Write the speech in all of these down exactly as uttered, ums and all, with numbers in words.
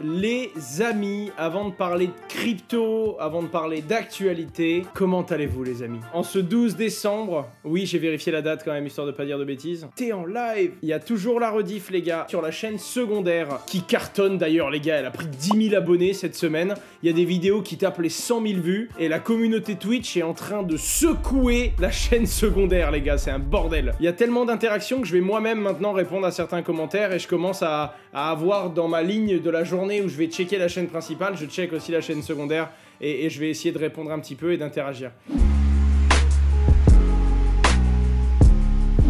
Les amis, avant de parler de crypto, avant de parler d'actualité, comment allez-vous les amis? En ce douze décembre, oui j'ai vérifié la date quand même, histoire de pas dire de bêtises. T'es en live! Il y a toujours la rediff les gars, sur la chaîne secondaire, qui cartonne d'ailleurs les gars, elle a pris dix mille abonnés cette semaine. Il y a des vidéos qui tapent les cent mille vues, et la communauté Twitch est en train de secouer la chaîne secondaire les gars, c'est un bordel. Il y a tellement d'interactions que je vais moi-même maintenant répondre à certains commentaires, et je commence à, à avoir dans ma ligne de la journée où je vais checker la chaîne principale, je check aussi la chaîne secondaire et, et je vais essayer de répondre un petit peu et d'interagir.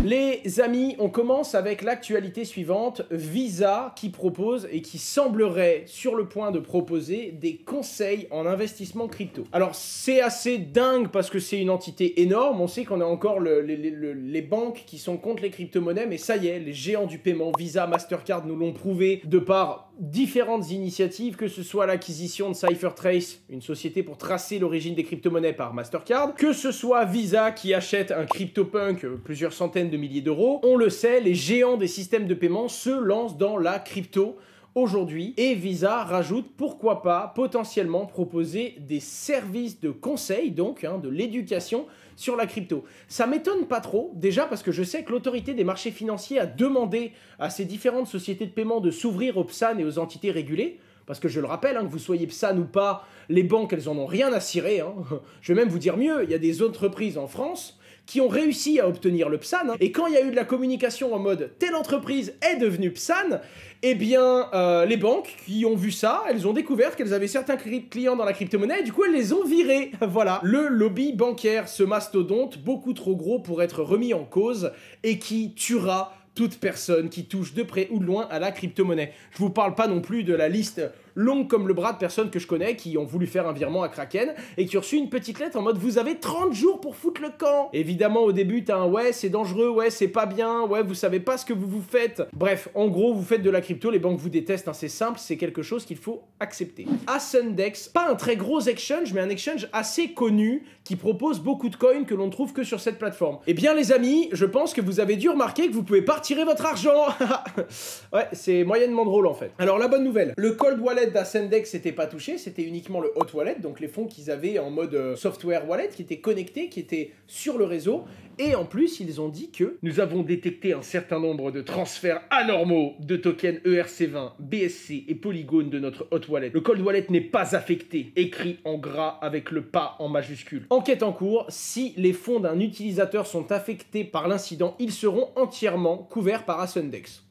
Les amis, on commence avec l'actualité suivante, Visa qui propose et qui semblerait sur le point de proposer des conseils en investissement crypto. Alors c'est assez dingue parce que c'est une entité énorme, on sait qu'on a encore le, le, le, les banques qui sont contre les crypto-monnaies, mais ça y est, les géants du paiement, Visa, Mastercard nous l'ont prouvé de par différentes initiatives, que ce soit l'acquisition de CipherTrace, une société pour tracer l'origine des crypto-monnaies par Mastercard, que ce soit Visa qui achète un CryptoPunk, plusieurs centaines de milliers d'euros. On le sait, les géants des systèmes de paiement se lancent dans la crypto aujourd'hui et Visa rajoute pourquoi pas potentiellement proposer des services de conseil, donc hein, de l'éducation sur la crypto. Ça m'étonne pas trop, déjà parce que je sais que l'autorité des marchés financiers a demandé à ces différentes sociétés de paiement de s'ouvrir aux P S A N et aux entités régulées. Parce que je le rappelle, hein, que vous soyez P S A N ou pas, les banques, elles en ont rien à cirer. Hein. Je vais même vous dire mieux, il y a des entreprises en France qui ont réussi à obtenir le P S A N. Hein. Et quand il y a eu de la communication en mode « telle entreprise est devenue P S A N », eh bien, euh, les banques qui ont vu ça, elles ont découvert qu'elles avaient certains clients dans la crypto-monnaie et du coup, elles les ont virés. Voilà. Le lobby bancaire, ce mastodonte, beaucoup trop gros pour être remis en cause et qui tuera toute personne qui touche de près ou de loin à la crypto-monnaie. Je vous parle pas non plus de la liste longue comme le bras de personnes que je connais qui ont voulu faire un virement à Kraken et qui ont reçu une petite lettre en mode « vous avez trente jours pour foutre le camp !» Évidemment, au début, t'as un « ouais, c'est dangereux, ouais, c'est pas bien, ouais, vous savez pas ce que vous vous faites !» Bref, en gros, vous faites de la crypto, les banques vous détestent, hein, c'est simple, c'est quelque chose qu'il faut accepter. Ascendex, pas un très gros exchange, mais un exchange assez connu qui propose beaucoup de coins que l'on ne trouve que sur cette plateforme. Eh bien, les amis, je pense que vous avez dû remarquer que vous pouvez pas retirer votre argent. Ouais, c'est moyennement drôle, en fait. Alors, la bonne nouvelle, le cold wallet d'Ascendex n'était pas touché, c'était uniquement le hot wallet, donc les fonds qu'ils avaient en mode euh, software wallet, qui étaient connectés, qui étaient sur le réseau, et en plus ils ont dit que nous avons détecté un certain nombre de transferts anormaux de tokens E R C vingt, B S C et Polygon de notre hot wallet. Le cold wallet n'est pas affecté, écrit en gras avec le pas en majuscule. Enquête en cours, si les fonds d'un utilisateur sont affectés par l'incident, ils seront entièrement couverts par Ascendex.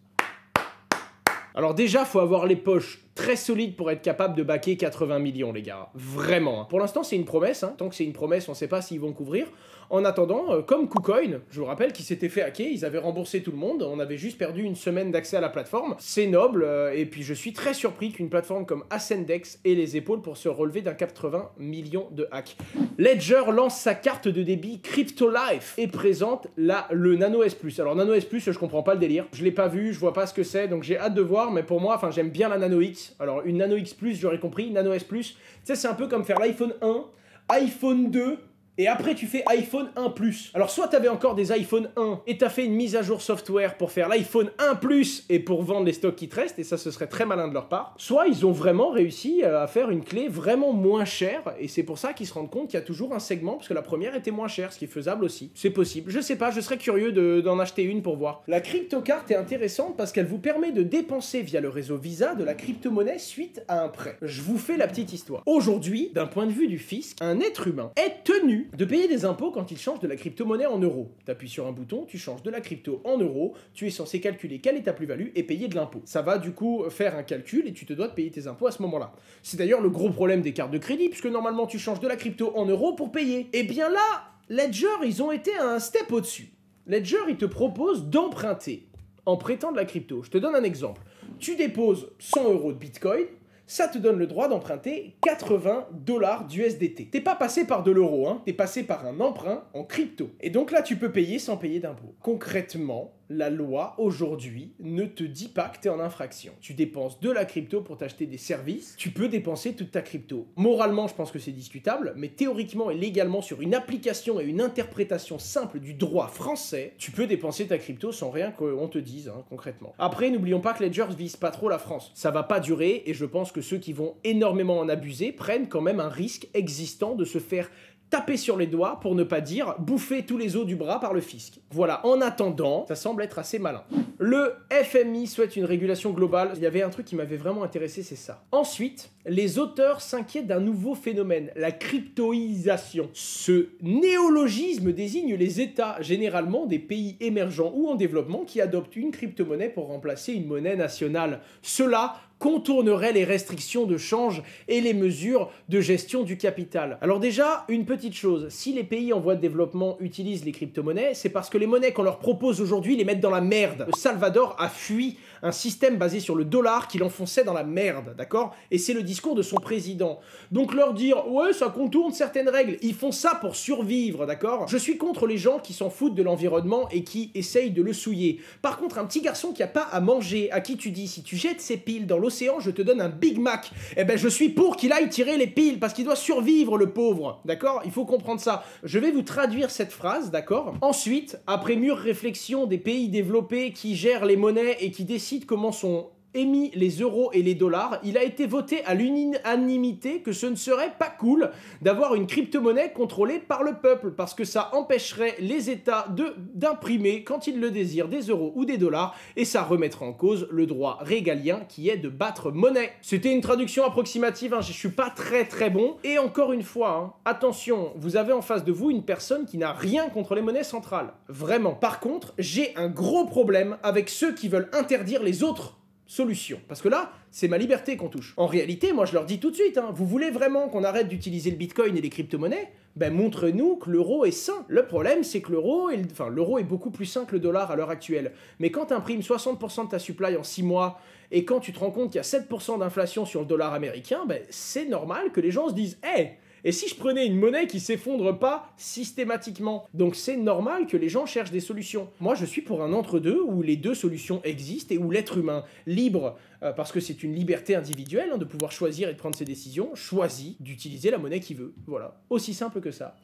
Alors déjà, faut avoir les poches très solides pour être capable de backer quatre-vingts millions, les gars. Vraiment. Pour l'instant, c'est une promesse. Hein. Tant que c'est une promesse, on ne sait pas s'ils vont couvrir. En attendant, euh, comme Kucoin, je vous rappelle qu'ils s'étaient fait hacker, ils avaient remboursé tout le monde, on avait juste perdu une semaine d'accès à la plateforme. C'est noble, euh, et puis je suis très surpris qu'une plateforme comme Ascendex ait les épaules pour se relever d'un quatre-vingts millions de hacks. Ledger lance sa carte de débit CryptoLife et présente la, le Nano S plus. Alors Nano S plus, je comprends pas le délire. Je l'ai pas vu, je vois pas ce que c'est, donc j'ai hâte de voir. Mais pour moi, enfin, j'aime bien la Nano X. Alors, une Nano X plus, j'aurais compris. Nano S plus, tu sais, c'est un peu comme faire l'iPhone un, iPhone deux, et après tu fais iPhone un plus. Alors, soit t'avais encore des iPhone un, et t'as fait une mise à jour software pour faire l'iPhone un plus, et pour vendre les stocks qui te restent, et ça, ce serait très malin de leur part. Soit ils ont vraiment réussi à faire une clé vraiment moins chère, et c'est pour ça qu'ils se rendent compte qu'il y a toujours un segment, parce que la première était moins chère, ce qui est faisable aussi. C'est possible. Je sais pas, je serais curieux d'en de, acheter une pour voir. La crypto-carte est intéressante parce qu'elle vous permet de dépenser via le réseau Visa de la crypto-monnaie suite à un prêt. Je vous fais la petite histoire. Aujourd'hui, d'un point de vue du fisc, un être humain est tenu de payer des impôts quand il change de la crypto-monnaie en euros. T'appuies sur un bouton, tu changes de la crypto en euros, tu es censé calculer quelle est ta plus-value et payer de l'impôt. Ça va du coup faire un calcul et tu te dois de payer tes impôts à ce moment-là. C'est d'ailleurs le gros problème des cartes de crédit, puisque normalement tu changes de la crypto en euros pour payer. Et bien là, Ledger, ils ont été à un step au-dessus. Ledger, ils te proposent d'emprunter en prêtant de la crypto. Je te donne un exemple. Tu déposes cent euros de Bitcoin, ça te donne le droit d'emprunter quatre-vingts dollars d'U S D T. T'es pas passé par de l'euro, hein, t'es passé par un emprunt en crypto. Et donc là, tu peux payer sans payer d'impôts. Concrètement, la loi aujourd'hui ne te dit pas que tu es en infraction. Tu dépenses de la crypto pour t'acheter des services, tu peux dépenser toute ta crypto. Moralement, je pense que c'est discutable, mais théoriquement et légalement, sur une application et une interprétation simple du droit français, tu peux dépenser ta crypto sans rien qu'on te dise, hein, concrètement. Après, n'oublions pas que Ledger vise pas trop la France. Ça va pas durer et je pense que ceux qui vont énormément en abuser prennent quand même un risque existant de se faire taper sur les doigts, pour ne pas dire bouffer tous les os du bras par le fisc. Voilà, en attendant, ça semble être assez malin. Le F M I souhaite une régulation globale. Il y avait un truc qui m'avait vraiment intéressé, c'est ça. Ensuite, les auteurs s'inquiètent d'un nouveau phénomène, la cryptoïsation. Ce néologisme désigne les États, généralement des pays émergents ou en développement, qui adoptent une crypto-monnaie pour remplacer une monnaie nationale. Cela contournerait les restrictions de change et les mesures de gestion du capital. Alors déjà, une petite chose, si les pays en voie de développement utilisent les crypto-monnaies, c'est parce que les monnaies qu'on leur propose aujourd'hui les mettent dans la merde. Le Salvador a fui un système basé sur le dollar qui l'enfonçait dans la merde, d'accord? Et c'est le discours de son président. Donc leur dire, ouais, ça contourne certaines règles, ils font ça pour survivre, d'accord? Je suis contre les gens qui s'en foutent de l'environnement et qui essayent de le souiller. Par contre, un petit garçon qui n'a pas à manger, à qui tu dis, si tu jettes ses piles dans l'eau, Océan, je te donne un Big Mac. Eh ben, je suis pour qu'il aille tirer les piles parce qu'il doit survivre, le pauvre. D'accord? Il faut comprendre ça. Je vais vous traduire cette phrase, d'accord? Ensuite, après mûre réflexion des pays développés qui gèrent les monnaies et qui décident comment sont émis les euros et les dollars, il a été voté à l'unanimité que ce ne serait pas cool d'avoir une crypto-monnaie contrôlée par le peuple, parce que ça empêcherait les États d'imprimer, quand ils le désirent, des euros ou des dollars, et ça remettrait en cause le droit régalien qui est de battre monnaie. C'était une traduction approximative, hein, je suis pas très très bon, et encore une fois, hein, attention, vous avez en face de vous une personne qui n'a rien contre les monnaies centrales. Vraiment. Par contre, j'ai un gros problème avec ceux qui veulent interdire les autres solution. Parce que là, c'est ma liberté qu'on touche. En réalité, moi je leur dis tout de suite, hein, vous voulez vraiment qu'on arrête d'utiliser le Bitcoin et les crypto-monnaies? Ben montre-nous que l'euro est sain. Le problème, c'est que l'euro est, enfin, l'euro est beaucoup plus sain que le dollar à l'heure actuelle. Mais quand tu imprimes soixante pour cent de ta supply en six mois, et quand tu te rends compte qu'il y a sept pour cent d'inflation sur le dollar américain, ben c'est normal que les gens se disent, hé hey, et si je prenais une monnaie qui s'effondre pas systématiquement? Donc c'est normal que les gens cherchent des solutions. Moi, je suis pour un entre-deux où les deux solutions existent et où l'être humain libre, euh, parce que c'est une liberté individuelle, hein, de pouvoir choisir et de prendre ses décisions, choisit d'utiliser la monnaie qu'il veut. Voilà, aussi simple que ça.